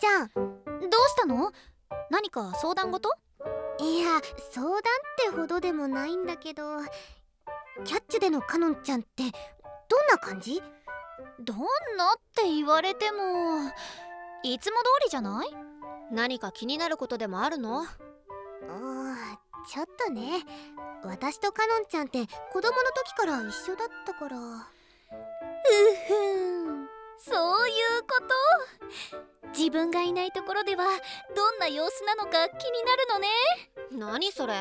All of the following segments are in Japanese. ちゃん、どうしたの？何か相談事？いや、相談ってほどでもないんだけど、キャッチュでのかのんちゃんってどんな感じ？どんなって言われてもいつも通りじゃない？何か気になることでもあるの？ちょっとね、私とかのんちゃんって子供の時から一緒だったから。うふん、そういうこと。自分がいないところではどんな様子なのか気になるのね。何それ、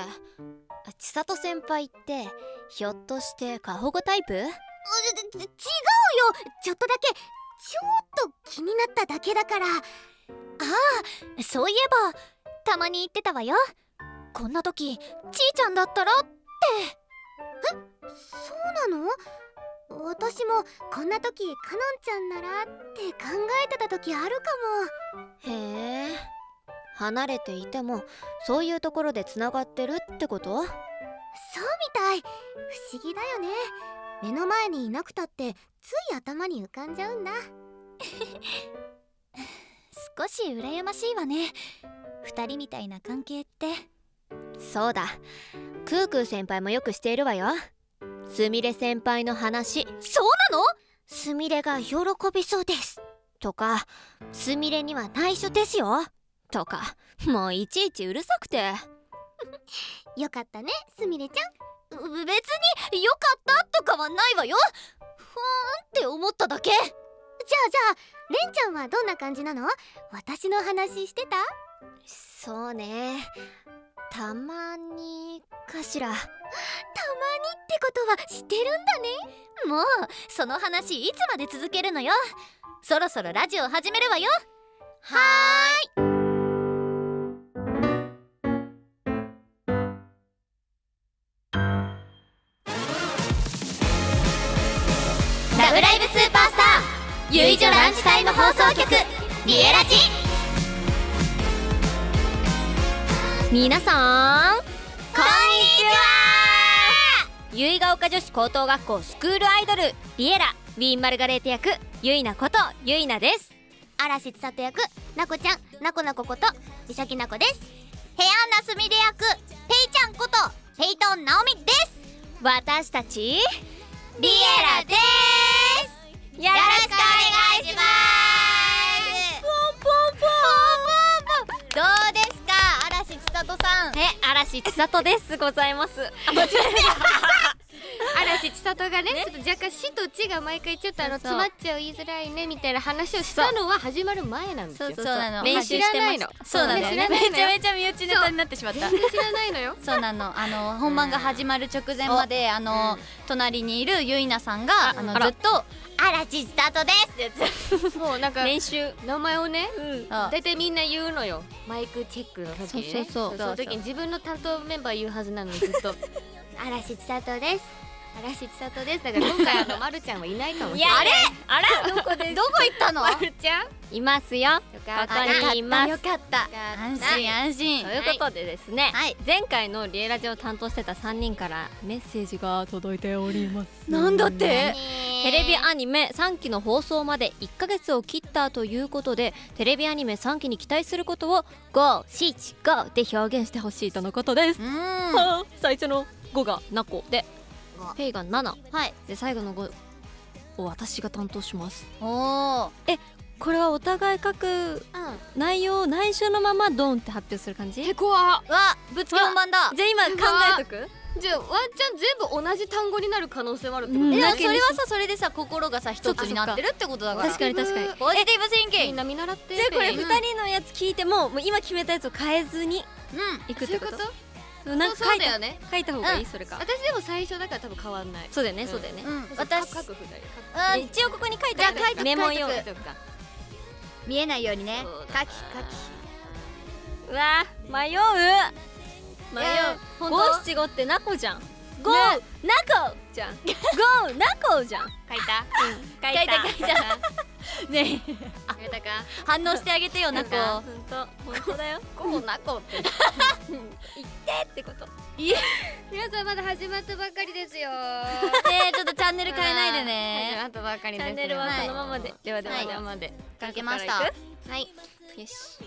千里先輩ってひょっとして過保護タイプ？違うよ、ちょっとだけ、ちょっと気になっただけだから。ああ、そういえばたまに言ってたわよ、こんな時ちーちゃんだったらって。え、そうなの？私もこんな時かのんちゃんならって考えてた時あるかも。へえ、離れていてもそういうところでつながってるってこと？そうみたい。不思議だよね、目の前にいなくたってつい頭に浮かんじゃうんだ。少し羨ましいわね、2人みたいな関係って。そうだ、クークー先輩もよくしているわよ、すみれ先輩の話。そうなの？すみれが喜びそうですとか、すみれには内緒ですよとか、もういちいちうるさくて。よかったね、すみれちゃん。別によかったとかはないわよ、ふーんって思っただけ。じゃあレンちゃんはどんな感じなの？私の話してた？そうね、たまにかしら。たまにってことはしてるんだね。もうその話いつまで続けるのよ、そろそろラジオ始めるわよ。はーい。ラブライブスーパースターゆいじょランチタイム放送局リエラジ。皆さんこんにちは。ゆいが丘女子高等学校スクールアイドルリエラウィンマルガレーテ役ゆいなことゆいなです。嵐千里役なこちゃんなこなここと美咲なこです。ヘアンナスミレ役ペイちゃんことペイトンナオミです。私たちリエラです。よろしくお願いします。どうですか、嵐千里さん。嵐千里ですございます。あ、間違えた。嵐千里がね、ちょっと若干死と地が毎回ちょっと詰まっちゃう、言いづらいねみたいな話をしたのは始まる前なんですよ。そうなの、練習してないの。そうなの、めちゃめちゃ身内ネタになってしまった。全然知らないのよ。そうなの、本番が始まる直前まで隣にいるゆいなさんがずっと嵐千里ですって。もうなんか練習名前をね、大体みんな言うのよ、マイクチェックの時にね。その時に自分の担当メンバー言うはずなのにずっと嵐千里です、嵐千里です。だから今回まるちゃんはいないかもしれない。あれあら、どこです？どこ行ったの？まるちゃんいますよ。ここにいます。よかった。安心安心。ということでですね、前回のリエラジを担当してた3人からメッセージが届いております。なんだって？テレビアニメ3期の放送まで1ヶ月を切ったということで、テレビアニメ3期に期待することを5、7、5で表現してほしいとのことです。最初の5がなこで、ペイが7、で最後の5を私が担当します。これはお互い書く内容を内緒のままドンって発表する感じ？怖っ。ぶつけ本番だ。じゃあ今考えとく？じゃあワンちゃん全部同じ単語になる可能性もあるってこと？それはさ、それでさ、心がさ一つになってるってことだから。確かに確かに。ポジティブシンキング。みんな見習って。じゃあこれ2人のやつ聞いても今決めたやつを変えずにいくってこと？なんか書いた方がいい。それか私でも最初だから多分変わんない。そうだよね、そうだよね。私一応ここに書いてあるメモ用意とか見えないようにね。書きうわ迷う。5、7、5ってなこじゃん。ゴーナコじゃん。ゴーナコじゃん。書いた？書いた。ねえ。書いたか。反応してあげてよナコ。本当だよ。ゴーナコって。言ってってこと。いえ。皆さんまだ始まったばっかりですよ。ちょっとチャンネル変えないでね。始まったばっかりです。チャンネルはそのままで。では。書けました。はい。よし。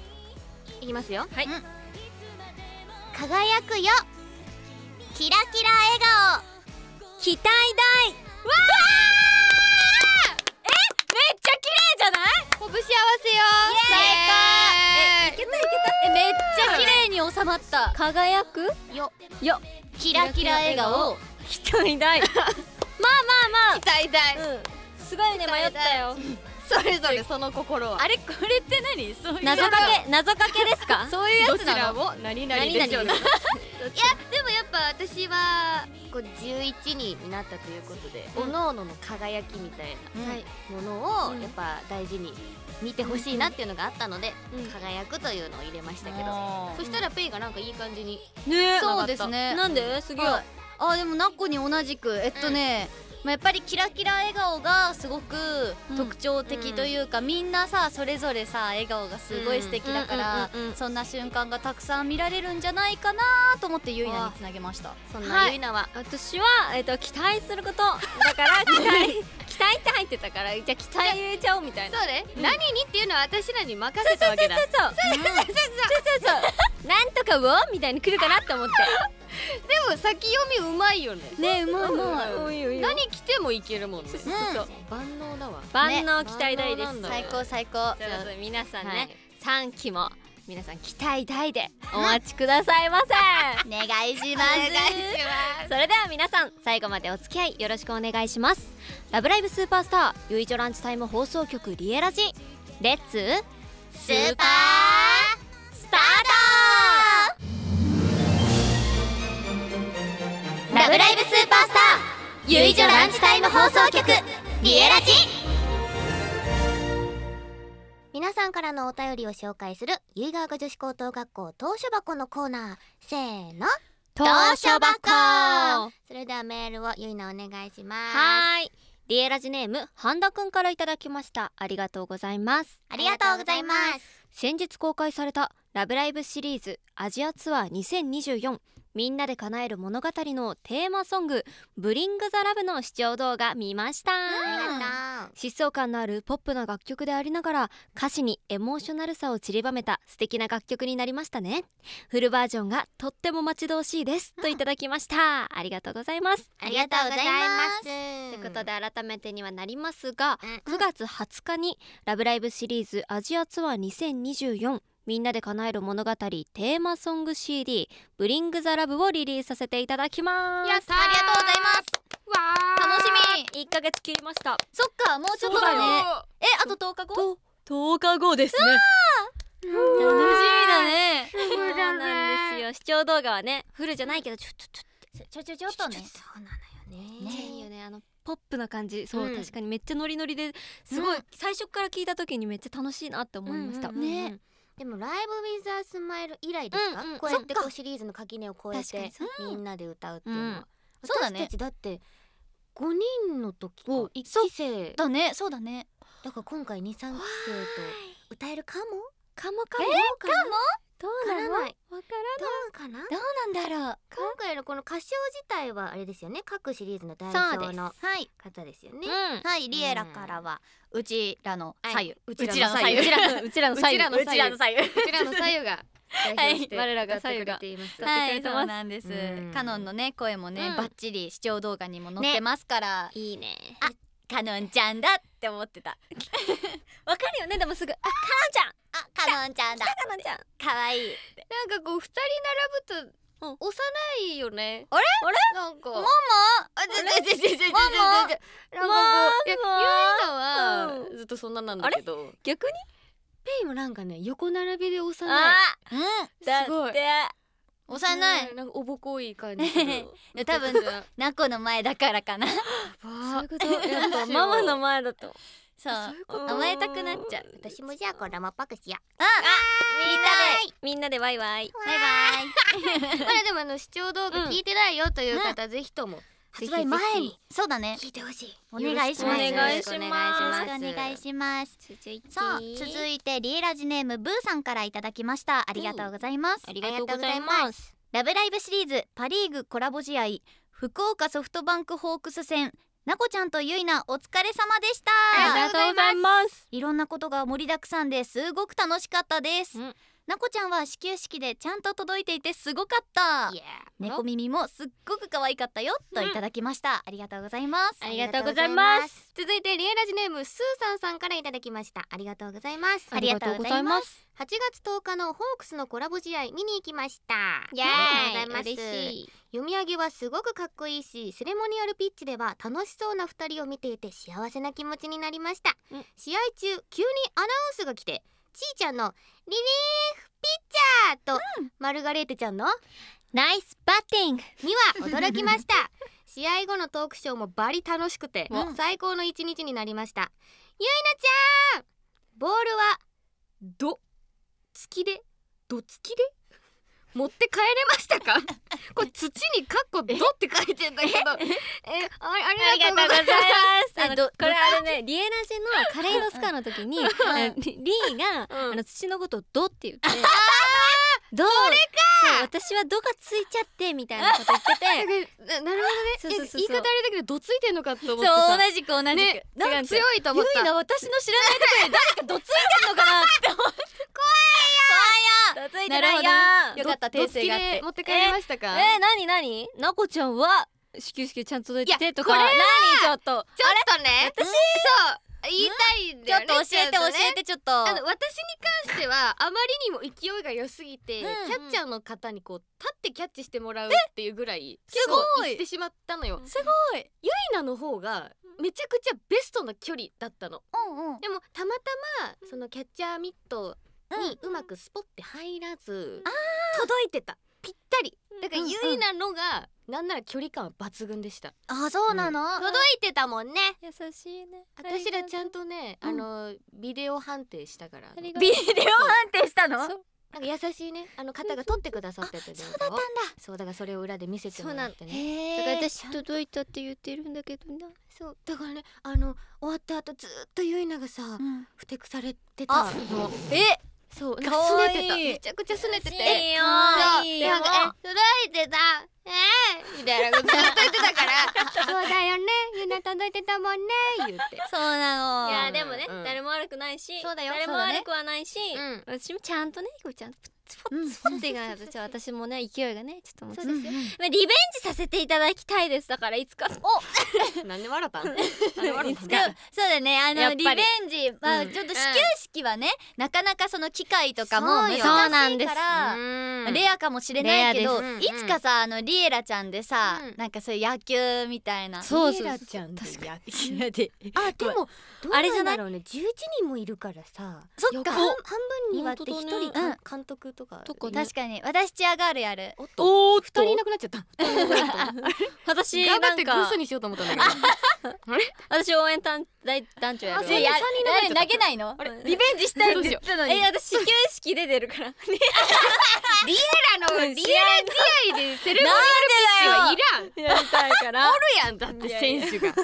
いきますよ。はい。輝くよ。キラキラ笑顔。期待大。わあ！え、めっちゃ綺麗じゃない？拳合わせよ。最高。いけた。めっちゃ綺麗に収まった。輝くよ。キラキラ笑顔。期待大。まあ。期待大。すごいね、迷ったよ。それぞれその心は。あれ、これって何？そういう謎かけですか？そういうやつなの？どちらも何々でしょうね。いやでもやっぱ私はこう11人になったということで、おのおのの輝きみたいなものをやっぱ大事に見てほしいなっていうのがあったので、輝くというのを入れましたけど、そしたらペイがなんかいい感じに。ねえ、そうですね。なんですげえ。あ、でもナッコに同じくやっぱりキラキラ笑顔がすごく特徴的というか、みんなさそれぞれさ笑顔がすごい素敵だから、そんな瞬間がたくさん見られるんじゃないかなと思ってゆいなにつなげました。そんなゆいなは、私は期待することだから、期待って入ってたから、じゃあ期待入れちゃおうみたいな。そうね、何にっていうのは私らに任せたわけだ。そうなんとかをみたいに来るかなって思って。でも先読みうまいよね。ね、うまい。何着てもいけるもんね。万能だわ。万能、期待大です。最高。じゃあ皆さんね、3期も皆さん期待大でお待ちくださいませ。お願いします。それでは皆さん、最後までお付き合いよろしくお願いします。ラブライブスーパースターゆいちょランチタイム放送局リエラジ、レッツスーパースタート。ラブライブスーパースターゆいちょランチタイム放送局リエラジ、皆さんからのお便りを紹介するゆいがわが女子高等学校投書箱のコーナー、せーの、投書箱。それではメールをゆいなお願いします。はい、リエラジネーム半田くんからいただきました。ありがとうございます。ありがとうございます。先日公開されたラブライブシリーズアジアツアー2024みんなで叶える物語のテーマソング「Bring the Love」の視聴動画見ました。疾走感のあるポップな楽曲でありながら、歌詞にエモーショナルさを散りばめた素敵な楽曲になりましたね。フルバージョンがとっても待ち遠しいです、といただきました。ありがとうございます。ありがとうございます。ということで改めてにはなりますが、9月20日に「ラブライブ!」シリーズアジアツアー2024みんなで叶える物語テーマソング CD「Bring the Love」をリリースさせていただきます。やったー、ありがとうございます。わー、楽しみ。1ヶ月切りました。そっか、もうちょっとだね。え、あと10日後？10日後ですね。楽しみだね。そうなんですよ。視聴動画はね、フルじゃないけどちょっとね。そうなのよね。ねえよね、ポップな感じ。そう、確かにめっちゃノリノリで、すごい最初から聞いた時にめっちゃ楽しいなって思いました。ね。でもライブウィズアスマイル以来ですか、こうやってこうシリーズの垣根を越えてみんなで歌うっていうのは。私たちだって5人の時か、1期生だね。そうだね。だから今回2、3期生と歌えるかもどうなの？わからない。どうなんだろう。今回のこの歌唱自体はあれですよね、各シリーズの代表の方ですよね。はい、リエラからはうちらの左右、うちらの左右が代表して歌ってくれています。そうなんです。カノンのね、声もねバッチリ視聴動画にも載ってますから、いいね。あ、カノンちゃんだって思ってた。わかるよね、でもすぐ、あ、カノンちゃん、あ、カノンちゃんだ、カノンちゃん、かわいい。なんかこう2人並ぶと押さないよね。あれなんかママ、あ、ゆいなはずっとそんななんだけど、逆にペイもなんかね、横並びで押さない。すごい押さない、なんかおぼこい感じ。多分ナコの前だからかな。そういうこと。やっぱママの前だと。そう甘えたくなっちゃう。私もじゃあこれラマっぱくしや。あみんなでワイワイワイワイ。まだでも視聴動画聞いてないよという方ぜひとも発売前にそうだね聞いてほしい。お願いします。お願いします。お願いします。続いてリエラジネームブーさんからいただきました。ありがとうございます。ありがとうございます。ラブライブシリーズパリーグコラボ試合福岡ソフトバンクホークス戦。なこちゃんとゆいなお疲れ様でした。ありがとうございます。いろんなことが盛りだくさんですごく楽しかったです。なこちゃんは始球式でちゃんと届いていてすごかった。猫耳もすっごく可愛かったよといただきました。ありがとうございます。ありがとうございます。続いてリエラジネームスーさんさんからいただきました。ありがとうございます。ありがとうございます。8月10日のホークスのコラボ試合見に行きました。嬉しい。読み上げはすごくかっこいいし、セレモニアルピッチでは楽しそうな2人を見ていて幸せな気持ちになりました。試合中、急にアナウンスが来て、ちーちゃんのリリーフピッチャーと、マルガレーテちゃんのナイスバッティングには驚きました。試合後のトークショーもバリ楽しくて、最高の一日になりました。ゆいなちゃん、ボールはどつきで持って帰れましたか？これ土にカッコドって書いてんだけど、ありがとうございます。これね、リエラジのカレーのスカの時にリーが土のことをドって言って、どれか私はドがついちゃってみたいなこと言ってて、なるほどね。言い方あれだけどドついてんのかと思ってさ、同じくなんか強いと思った。ゆいな私の知らないところで誰かドついてんのかなって思って。なるほど。よかった訂正があって。持って帰りましたか？なになこちゃんは始球式ちゃんと届いてとか。ちょっとね。私そう。言いたいんだよね。ちょっと教えてちょっと。私に関してはあまりにも勢いが良すぎて、キャッチャーの方にこう立ってキャッチしてもらうっていうぐらいすごい行ってしまったのよ。すごい。ゆいなの方がめちゃくちゃベストな距離だったの。でもたまたまそのキャッチャーミットにうまくスポって入らず届いてたぴったりだからゆいなのがなんなら距離感は抜群でした。あ、そうなの。届いてたもんね。優しいね。私らちゃんとねビデオ判定したから。ビデオ判定したの？なんか優しいね方が撮ってくださってて、そうだったんだ。そうだからそれを裏で見せてもらってね。だから私届いたって言ってるんだけどな。そうだからね終わった後ずっとゆいながさふてくされてたの。そう、すねてた。めちゃくちゃすねてて。いいよ。なんか届いてた。みたいなことずっと言ってたから。そうだよね。ゆな届いてたもんね。言って。そうなの。いやでもね、誰も悪くないし、誰も悪くはないし、私もちゃんとね、ちゃんとってが私もね勢いがねちょっとそうですよ。リベンジさせていただきたいです。だからいつかおなんで笑ったん？そうだねリベンジはちょっと始球式はねなかなかその機会とかも難しいからレアかもしれないけどいつかさリエラちゃんでさなんかそういう野球みたいな。そうそう確かに。あでもあれじゃない？11人もいるからさ。そっか半分に割って1人監督と。確かに私チアガールやる。おお2人いなくなっちゃった。私頑張ってブスにしようと思ったんだけど私応援団長やる。投げないのリベンジしたいんですよ。私始球式で出るからリエラ試合でセレモニアルピッチはいらんやりたいからおるやん。だって選手がで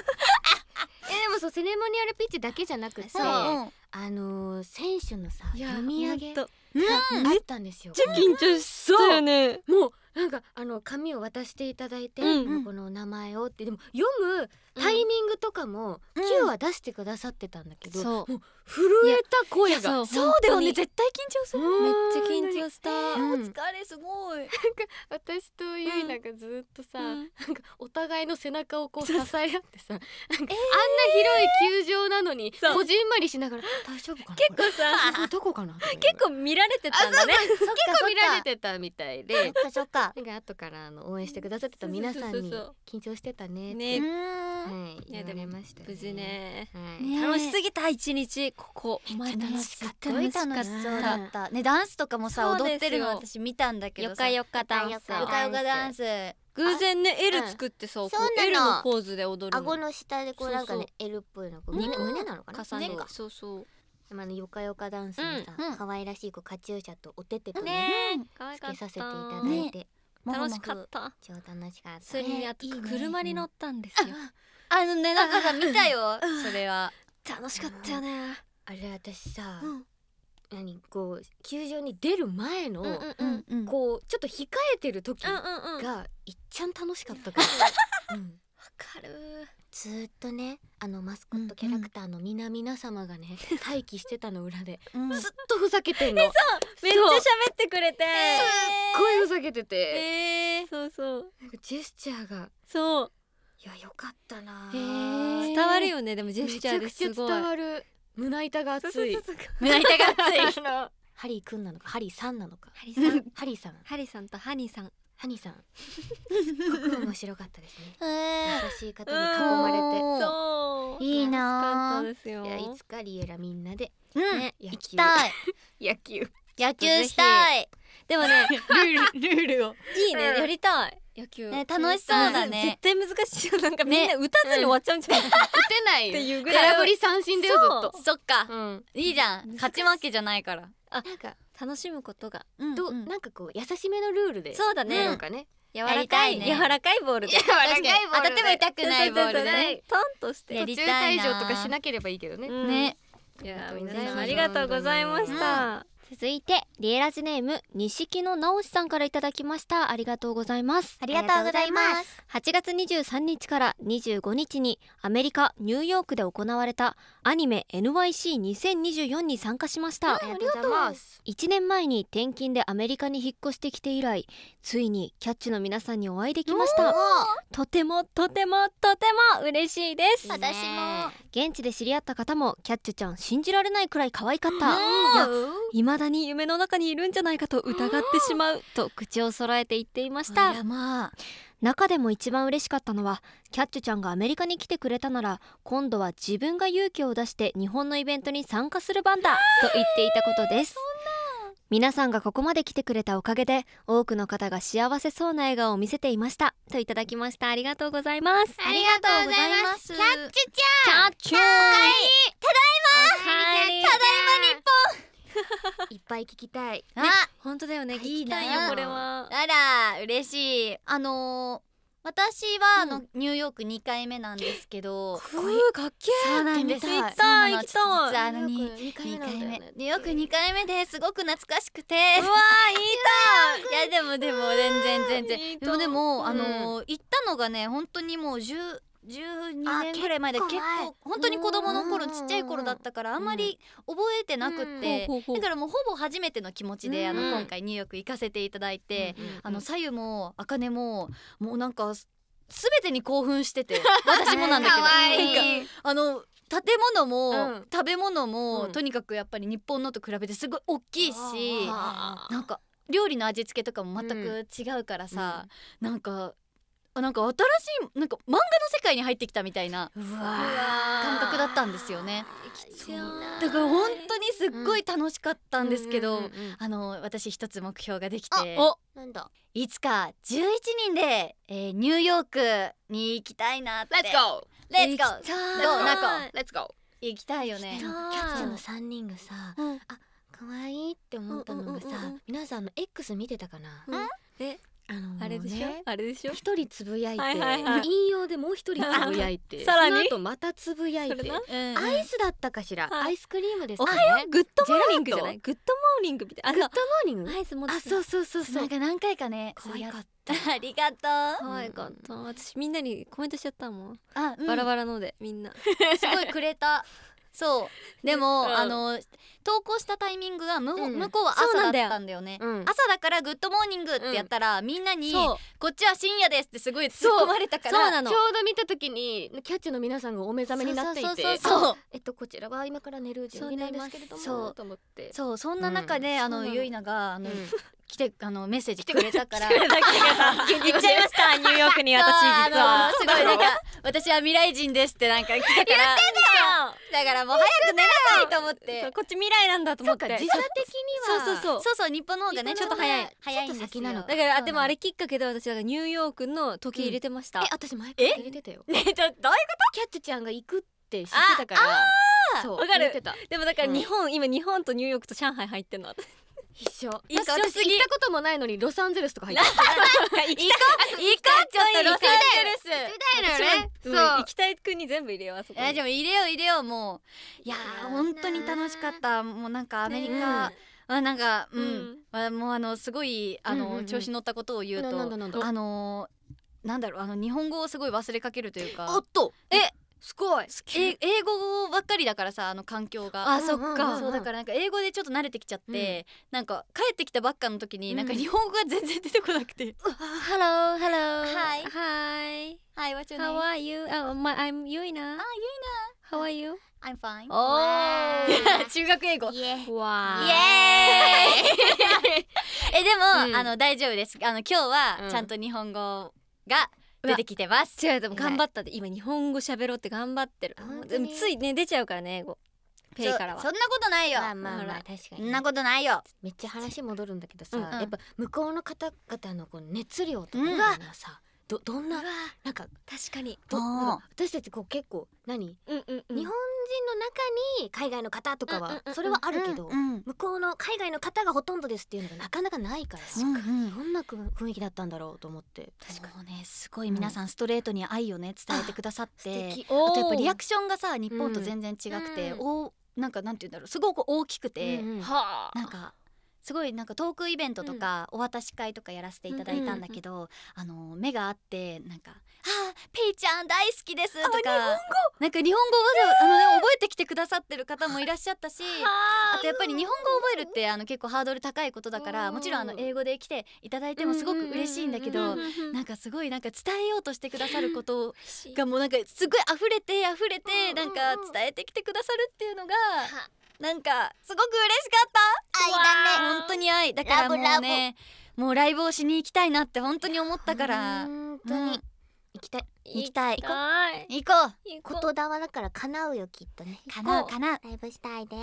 もそうセレモニアルピッチだけじゃなくて選手のさ読み上げあったんですよ。緊張したよね。もうなんか紙を渡していただいてこのお名前をってでも読むタイミングとかも Q は出してくださってたんだけどもう震えた声が。そうだよね絶対緊張する。めっちゃ緊張した。お疲れすごい。なんか私とゆいながずっとさなんかお互いの背中をこう支え合ってさあんな広い球場なのにこじんまりしながら大丈夫かな結構さどこかな結構見られてたんだね。結構見られてたみたいでそっかなんか後から応援してくださってた皆さんに緊張してたねって言われましたね。無事ね楽しすぎた一日。ここ楽しかった楽しそうだったね。ダンスとかもさ踊ってるの私見たんだけどさよかよかダンス偶然ね L 作ってさ、こう L のポーズで踊るの。顎の下でこうなんかね L っぽいの、胸なのかな、重ねか。そうそう。今のヨカヨカダンスのさ、可愛らしい子カチューシャとおててとねつけさせていただいて楽しかった。超楽しかった。それにあと車に乗ったんですよ。あのね、なんかさ見たよ。それは楽しかったよね。あれ私さ。何こう球場に出る前のこうちょっと控えてる時がいっちゃん楽しかったから。わかる。ずっとねあのマスコットキャラクターの皆様がね待機してたの裏でずっとふざけてんの。めっちゃ喋ってくれて、すっごいふざけてて、そうそう、ジェスチャーがそういやよかったな。伝わるよね。でもジェスチャーですごい伝わる。胸板が熱い。胸板が熱い。ハリーくんなのか、ハリーさんなのか。ハリーさん。ハリーさん。ハリーさんとハニーさん。ハニーさん。すごく面白かったですね。優しい方に囲まれて。そう。いいな。いや、いつかリエラみんなで。ね、行きたい。野球。野球したい。でもね、ルールを。いいね、やりたい。野球ね、楽しそうだね。絶対難しい。なんかみんな打たずに終わっちゃうんじゃない？打てないっていうぐらい。空振り三振だよずっと。そっか。いいじゃん。勝ち負けじゃないから。あ、なんか楽しむことがなんかこう優しめのルールで。そうだね。なんかね。柔らかいね。柔らかいボールで。柔らかいボール。当たっても痛くないボールで。トンとして。途中退場とかしなければいいけどね。ね。いや皆さんありがとうございました。続いてリエラジネーム錦野直しさんからいただきました。ありがとうございます。ありがとうございます。8月23日から25日にアメリカニューヨークで行われたアニメ NYC2024 に参加しました。ありがとうございます。1年前に転勤でアメリカに引っ越してきて以来、ついにキャッチの皆さんにお会いできました。とても嬉しいです。私も現地で知り合った方もキャッチちゃん信じられないくらい可愛かった。今未だに夢の中にいるんじゃないかと疑ってしまうと口を揃えて言っていました。中でも一番嬉しかったのは、キャッチュちゃんがアメリカに来てくれたなら今度は自分が勇気を出して日本のイベントに参加する番だと言っていたことです。皆さんがここまで来てくれたおかげで多くの方が幸せそうな笑顔を見せていましたといただきました。ありがとうございます。ありがとうございます。キャッチュちゃん、キャッチュー、ただいま日本いっぱい聞きたい。あ、本当だよね。聞きたいよこれは。あら嬉しい。私はニューヨーク2回目なんですけど、かっけえ。そうなんです。行きたい行きたい。実は2回目、ニューヨーク2回目ですごく懐かしくて。うわーいた。いやでも全然。でも行ったのがね、本当にもう12年ぐらい前で、結構本当に子供の頃、ちっちゃい頃だったからあんまり覚えてなくって、だからもうほぼ初めての気持ちで今回ニューヨーク行かせていただいて、さゆもあかねももうなんか全てに興奮してて、私もなんだけど、建物も食べ物もとにかくやっぱり日本のと比べてすごい大きいし、なんか料理の味付けとかも全く違うからさ、なんか新しい、なんか漫画の世界に入ってきたみたいな感覚だったんですよね。だから本当にすっごい楽しかったんですけど、私一つ目標ができて、いつか11人でニューヨークに行きたいなって。レッツゴー行きたいよね。キャッチャーの3人がさ、あ、可愛いって思ったのがさ、皆さんの X 見てたかな。あれでしょ、一人つぶやいて、引用でもう一人つぶやいて、その後またつぶやいて、アイスだったかしら、アイスクリームですかね。グッドモーニングじゃない？グッドモーニングみたいな。グッドモーニング？アイス持って。あ、そう。なんか何回かね。可愛かった。ありがとう。可愛かった。私みんなにコメントしちゃったもん。バラバラのでみんな。すごいくれた。そうでも、投稿したタイミングが向こうは朝だったんだよね。朝だからグッドモーニングってやったら、みんなにこっちは深夜ですってすごい突っ込まれたから、ちょうど見た時にキャッチの皆さんがお目覚めになっていて、こちらは今から寝る準備なんですけれどもと思って、そんな中でゆいなが来てメッセージくれたから行っちゃいました。ニューヨークに私実はすごい、なんか私は未来人ですってなんか来たから、だからもう早く寝なさいと思って、こっち未来なんだと思って。実際的そう日本の方がねちょっと早いんですよ。先なのだから。でもあれきっかけで私だからニューヨークの時計入れてました。私前から入れてたよ。ねえどういうこと？キャッチちゃんが行くって知ってたから。そうわかる。でもだから今日本とニューヨークと上海入ってんの。一緒すぎ。私行ったこともないのにロサンゼルスとか入ってる。行こうちょっとロサンゼルス行きたいのよね。そう行きたい国全部入れよう。でも入れようもう。いや本当に楽しかった。もうなんかアメリカなんかもうすごい調子乗ったことを言うとなんだろう日本語をすごい忘れかけるというか。おっとすごい英語ばっかりだからさ環境が。あそっか。そうだからなんか英語でちょっと慣れてきちゃってなんか帰ってきたばっかの時になんか日本語が全然出てこなくて。Hello Hi What's your name? How are you? I'm Yuina. How are you? I'm fine. 中学英語。イエーイ。でも大丈夫です。今日はちゃんと日本語が出てきてます。違うでも頑張ったって。今日本語喋ろうって頑張ってる。でもついね出ちゃうからね英語。ペイからはそんなことないよ。まあ確かにそんなことないよ。めっちゃ話戻るんだけどさ、やっぱ向こうの方々のこの熱量とかがさどんななんか確かに私たちこう結構日本人の中に海外の方とかはそれはあるけど、向こうの海外の方がほとんどですっていうのがなかなかないから。確かにどんな雰囲気だったんだろうと思って。確かにねすごい皆さんストレートに愛をね伝えてくださって、あとやっぱリアクションがさ日本と全然違くて、なんかなんて言うんだろうすごく大きくて、なんかすごいなんかトークイベントとかお渡し会とかやらせていただいたんだけど、目があってなんか「あペイちゃん大好きです」とかなんか日本語を覚えてきてくださってる方もいらっしゃったし、あとやっぱり日本語を覚えるって結構ハードル高いことだから、もちろん英語で来ていただいてもすごく嬉しいんだけど、なんかすごいなんか伝えようとしてくださることがもうなんかすごい溢れてなんか伝えてきてくださるっていうのが。なんかすごく嬉しかった。愛だね。本当に愛だからもうね、もうライブをしに行きたいなって本当に思ったから。本当に行きたい。行こう。言霊だから叶うよきっとね。叶う。ライブしたいです。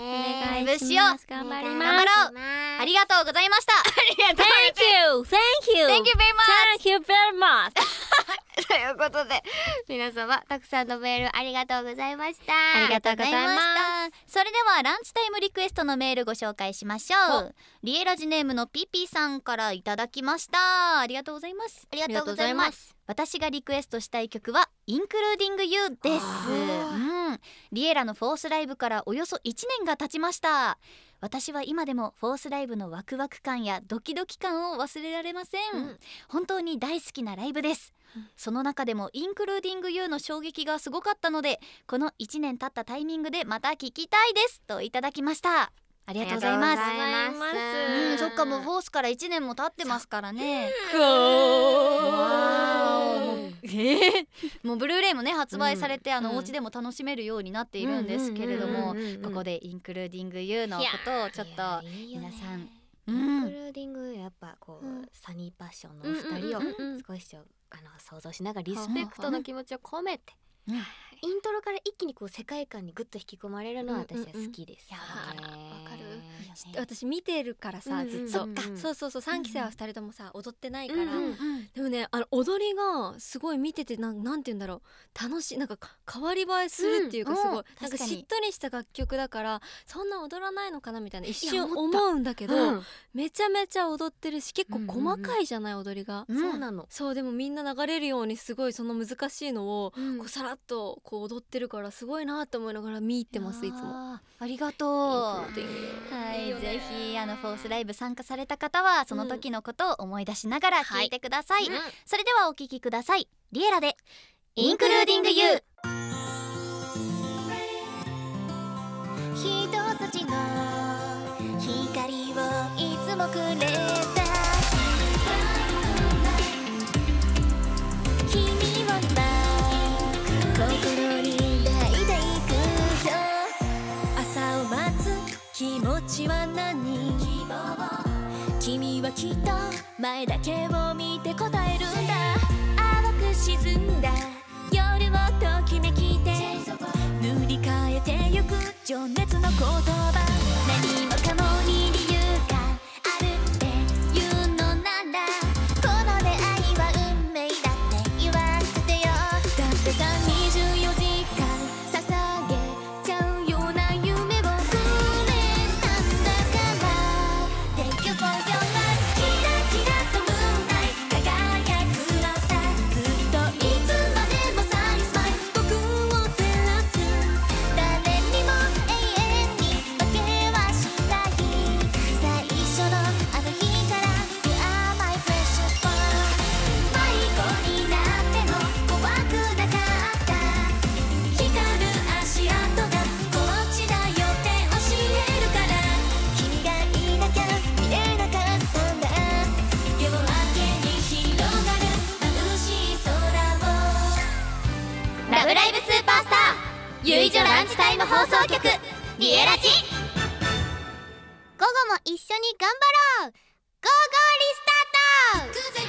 ライブしよう。頑張ります。頑張ろう。ありがとうございました。Thank you. Thank you very much. Thank you very much. ということで皆様たくさんのメールありがとうございました。ありがとうございました。それではランチタイムリクエストのメールご紹介しましょう。リエラジネームのピピさんからいただきました。ありがとうございます。ありがとうございます。私がリクエストしたい曲はインクルーディングユーです。リエラのフォースライブからおよそ1年が経ちました。私は今でもフォースライブのワクワク感やドキドキ感を忘れられません。本当に大好きなライブです。その中でもインクルーディング U の衝撃がすごかったので、この1年経ったタイミングでまた聞きたいですといただきました。ありがとうございます。そっかもうフォースから1年も経ってますからね。もうブルーレイもね発売されてお家でも楽しめるようになっているんですけれども、ここでインクルーディング U のことをちょっと皆さんインクルーディングやっぱこうサニーパッションの2人を少し想像しながらリスペクトの気持ちを込めてイントロから一気にこう世界観にグッと引き込まれるのは私は好きです。私見てるからさずっと。そう3期生は2人ともさ踊ってないから、でもね踊りがすごい見ててなんて言うんだろう楽しい。なんか変わり映えするっていうかすごいなんかしっとりした楽曲だからそんな踊らないのかなみたいな一瞬思うんだけど、めちゃめちゃ踊ってるし結構細かいじゃない踊りが。そうなの。そうでもみんな流れるようにすごいその難しいのをこうさらっとこう踊ってるからすごいなって思いながら見入ってますいつも。ありがとう。はい。ぜひフォースライブ参加された方はその時のことを思い出しながら聴いてください。それではお聴きください。リエラでインクルーディング U。 一筋の光をいつもくれた君は今心に抱いていくよ。朝を待つ気持ちは何？君はきっと前だけを見て答えるんだ。淡く沈んだ夜をときめきて塗り替えてゆく情熱の言葉。何もかもに理由がの放送局リエラジ、午後も一緒に頑張ろう。ゴーゴーリ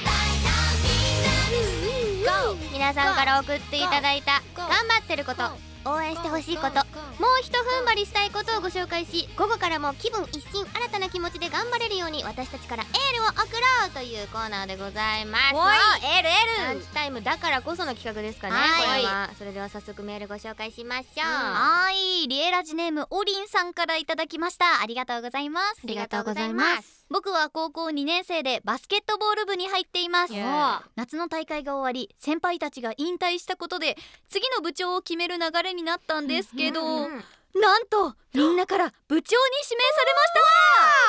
スタート。皆さんから送っていただいた頑張ってること、応援してほしいこと、もうひと踏ん張りしたいことをご紹介し、午後からも気分一新、新たな気持ちで頑張れるように私たちからエールを送ろうというコーナーでございます。エールエールランチタイムだからこその企画ですかね、これは。それでは早速メールご紹介しましょう。はい、リエラジネームおりんさんからいただきました。ありがとうございます。ありがとうございます。僕は高校2年生でバスケットボール部に入っています。夏の大会が終わり、先輩たちが引退したことで次の部長を決める流れになったんですけど、なんとみんなから部長に指名されました。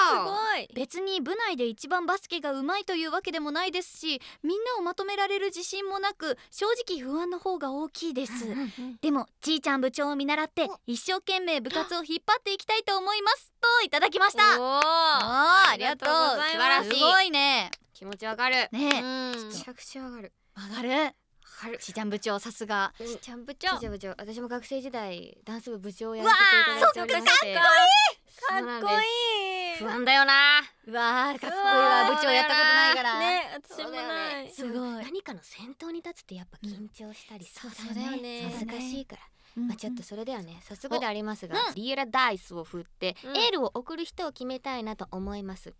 すごい。別に部内で一番バスケが上手いというわけでもないですし、みんなをまとめられる自信もなく、正直不安の方が大きいです。でもちーちゃん部長を見習って一生懸命部活を引っ張っていきたいと思いますといただきました。ありがとう。素晴らしい。すごいね。気持ちわかるね。めちゃくちゃわかる。わかる。ちーちゃん部長、さすが。ちーちゃん部長、私も学生時代ダンス部部長をやらせていただいておりまして。かっこいい、かっこいい。不安だよな。うわー、かっこいいわ。部長やったことないからね。私もない。すごい。何かの先頭に立つってやっぱ緊張したり、そうだよね、恥ずかしいから。まあちょっとそれではね、早速でありますが、リエラダイスを振ってエールを送る人を決めたいなと思います。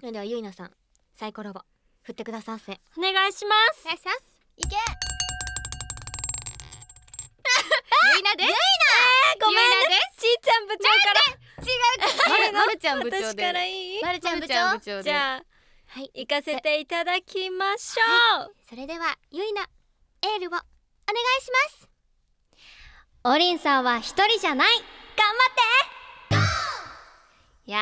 それではゆいなさん、サイコロを振ってください。お願いします。お願いします。いけ。ゆいなです。ごめんね。ちーちゃん部長から。違う。まるちゃん部長で。まるちゃん部長。じゃあ行かせていただきましょう。それではゆいな、エールをお願いします。おりんさんは一人じゃない、頑張って。いや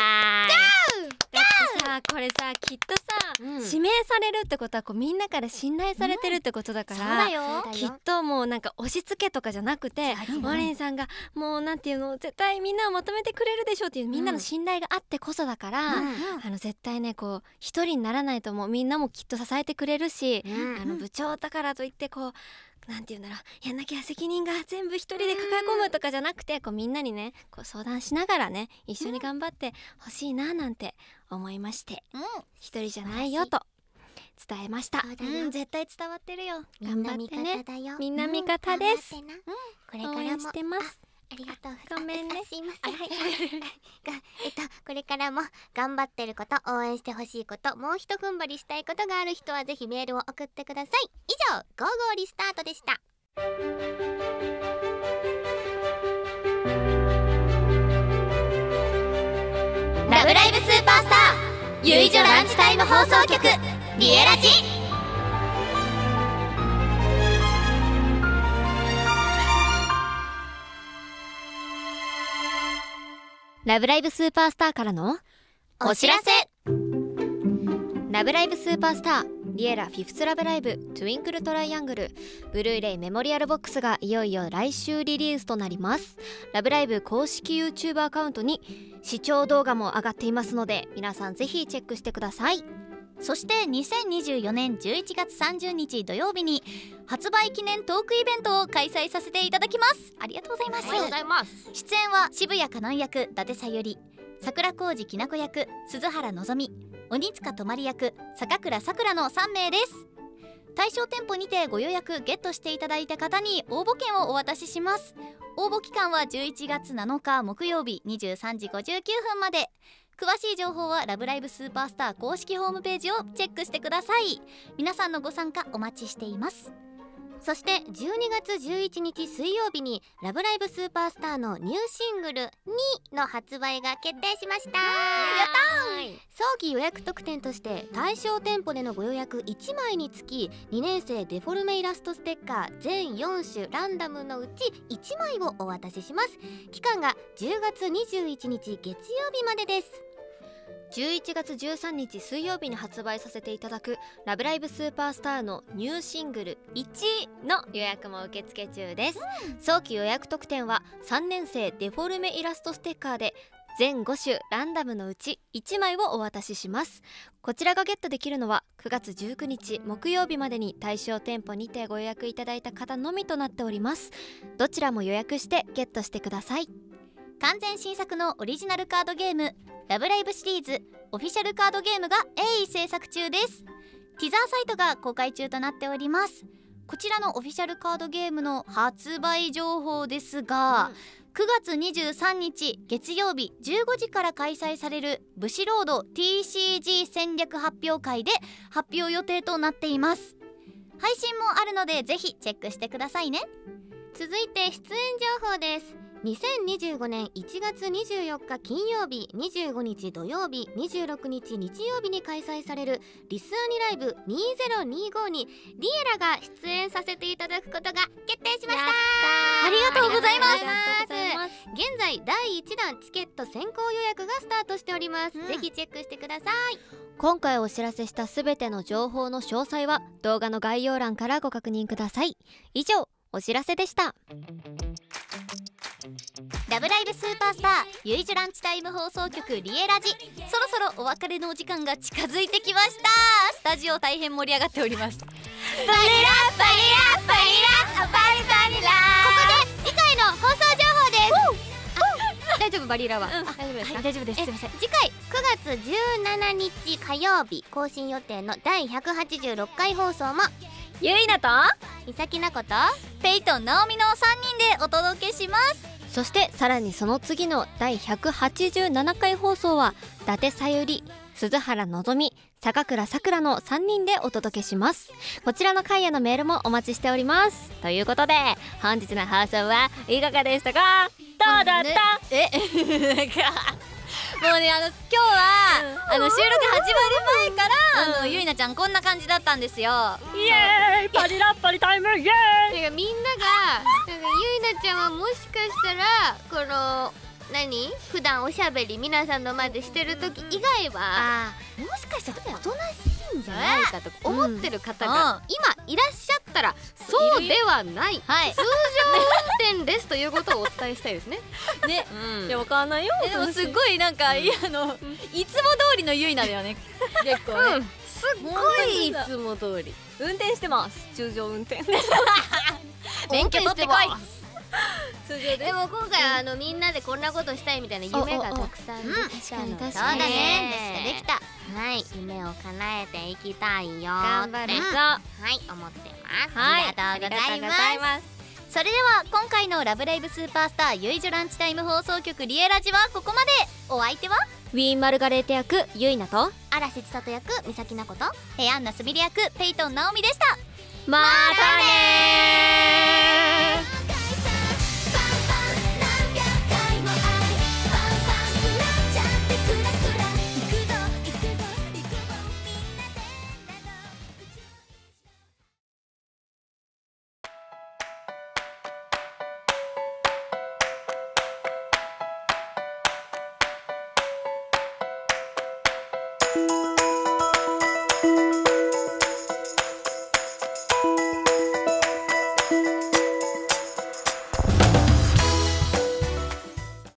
これさ、きっとさ、指名されるってことはこうみんなから信頼されてるってことだから、きっともうなんか押し付けとかじゃなくて、おりんさんがもうなんていうの、絶対みんなをまとめてくれるでしょうっていうみんなの信頼があってこそだから、絶対ね、こう一人にならないと思う。みんなもきっと支えてくれるし、部長だからといってこうなんていうんだろう、やんなきゃ責任が全部一人で抱え込むとかじゃなくて、こうみんなにね、こう相談しながらね、一緒に頑張ってほしいななんて思いまして、一人じゃないよと伝えました。絶対伝わってるよ。頑張ってね。みんな味方です。応援してます。ありがとう。ごめんね。すいません。これからも頑張ってること、応援してほしいこと、もうひと踏ん張りしたいことがある人はぜひメールを送ってください。以上、ゴーゴーリスタートでした。ラブライブスーパースター、ゆいじょランチタイム放送局、リエラジ。ラブライブスーパースターからのお知らせ。ラブライブスーパースターリエラフィフスラブライブトゥインクルトライアングルブルーレイメモリアルボックスがいよいよ来週リリースとなります。ラブライブ公式 YouTube アカウントに視聴動画も上がっていますので、皆さんぜひチェックしてください。そして2024年11月30日土曜日に発売記念トークイベントを開催させていただきます。ありがとうございます。ありがとうございます。出演は渋谷かのん役伊達さゆり、桜小路きなこ役鈴原のぞみ、鬼塚とまり役坂倉さくらの3名です。対象店舗にてご予約ゲットしていただいた方に応募券をお渡しします。応募期間は11月7日木曜日23時59分まで。詳しい情報はラブライブスーパースター公式ホームページをチェックしてください。皆さんのご参加お待ちしています。そして12月11日水曜日にラブライブスーパースターのニューシングル「2」の発売が決定しました。やったー。早期予約特典として対象店舗でのご予約1枚につき2年生デフォルメイラストステッカー全4種ランダムのうち1枚をお渡しします。期間が10月21日月曜日までです。11月13日水曜日に発売させていただくラブライブスーパースターのニューシングル1の予約も受付中です。早期予約特典は3年生デフォルメイラストステッカーで全5種ランダムのうち1枚をお渡しします。こちらがゲットできるのは9月19日木曜日までに対象店舗にてご予約いただいた方のみとなっております。どちらも予約してゲットしてください。完全新作のオリジナルカードゲーム「ラブライブ!」シリーズオフィシャルカードゲームが鋭意制作中です。ティザーサイトが公開中となっております。こちらのオフィシャルカードゲームの発売情報ですが、9月23日月曜日15時から開催されるブシロード TCG 戦略発表会で発表予定となっています。配信もあるのでぜひチェックしてくださいね。続いて出演情報です。2025年1月24日金曜日、25日土曜日、26日日曜日に開催されるリスアニライブ2025にリエラが出演させていただくことが決定しました。ありがとうございます。現在第1弾チケット先行予約がスタートしております、ぜひチェックしてください。今回お知らせしたすべての情報の詳細は動画の概要欄からご確認ください。以上お知らせでした。ラブライブスーパースターゆいじゅランチタイム放送局リエラジ、そろそろお別れのお時間が近づいてきました。スタジオ大変盛り上がっております。バリラバリラバリラバリバリラ、ここで次回の放送情報です。大丈夫、バリラは大丈夫です。すいません。次回9月17日火曜日更新予定の第186回放送もゆいなとみさきなことペイトンなおみの3人でお届けします。そしてさらにその次の第187回放送は伊達さゆり、鈴原のぞみ、坂倉さくらの3人でお届けします。こちらの回へのメールもお待ちしております。ということで本日の放送はいかがでしたか。どうだった。なんかもうね、今日は収録始まる前からゆいなちゃんこんな感じだったんですよ。イエーイパリラッパリタイムイエーイ。みんながゆいなちゃんはもしかしたらこの何普段おしゃべり皆さんの前でしてる時以外はもしかしたらおとなしいんじゃないかと思ってる方が今いらっしゃったらそうではない、通常運転ですということをお伝えしたいですね。ね、いやわかんないよ。でもすごいなんかいつも通りのゆいなだよね。結構ね。すごいいつも通り運転してます。通常運転。免許取ってこい。でも今回みんなでこんなことしたいみたいな夢がたくさんできたので、そうだね、できた。はい、夢を叶えていきたいよ。頑張るぞ。はい、思ってます。ありがとうございます。それでは今回のラブライブスーパースターゆいじゅランチタイム放送局リエラジはここまで。お相手はウィーンマルガレーテ役ゆいなと嵐千里役みさきなことヘアンナすみれ役ペイトンなおみでした。またね。